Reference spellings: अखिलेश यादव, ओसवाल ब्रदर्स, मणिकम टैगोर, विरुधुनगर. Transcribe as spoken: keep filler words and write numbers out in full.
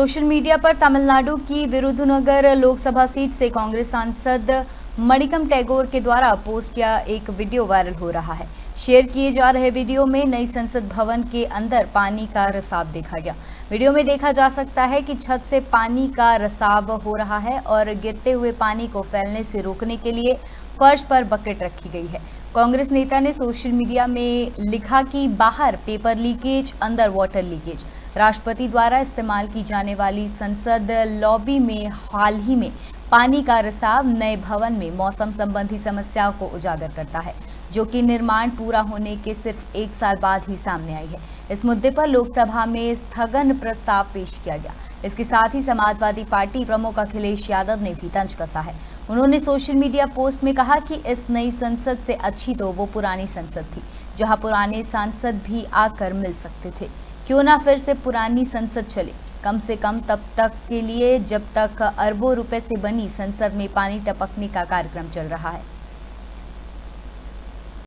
Social media पर तमिलनाडु की विरुधुनगर Lok Sabha seat से कांग्रेस सांसद मणिकम टैगोर के द्वारा पोस्ट किया एक वीडियो वायरल हो रहा है। शेयर किए जा रहे वीडियो में नई संसद भवन के अंदर पानी का रिसाव देखा गया। वीडियो में देखा जा सकता है कि छत से पानी का रिसाव हो रहा है और गिरते हुए पानी को फैलने से रोकने के लिए फर्श पर बकेट रखी गई है। कांग्रेस नेता ने सोशल मीडिया में लिखा कि बाहर पेपर लीकेज, अंदर वाटर लीकेज। राष्ट्रपति द्वारा इस्तेमाल की जाने वाली संसद लॉबी में हाल ही में पानी का रिसाव नए भवन में मौसम संबंधी समस्याओं को उजागर करता है, जो कि निर्माण पूरा होने के सिर्फ एक साल बाद ही सामने आई है। इस मुद्दे पर लोकसभा में स्थगन प्रस्ताव पेश किया गया। इसके साथ ही समाजवादी पार्टी प्रमुख अखिलेश यादव ने भी तंज कसा है। उन्होंने सोशल मीडिया पोस्ट में कहा कि इस नई संसद से अच्छी तो वो पुरानी संसद थी, जहां पुराने सांसद भी आकर मिल सकते थे। क्यों ना फिर से पुरानी संसद चले, कम से कम तब तक के लिए जब तक अरबों रुपए से बनी संसद में पानी टपकने का कार्यक्रम चल रहा है।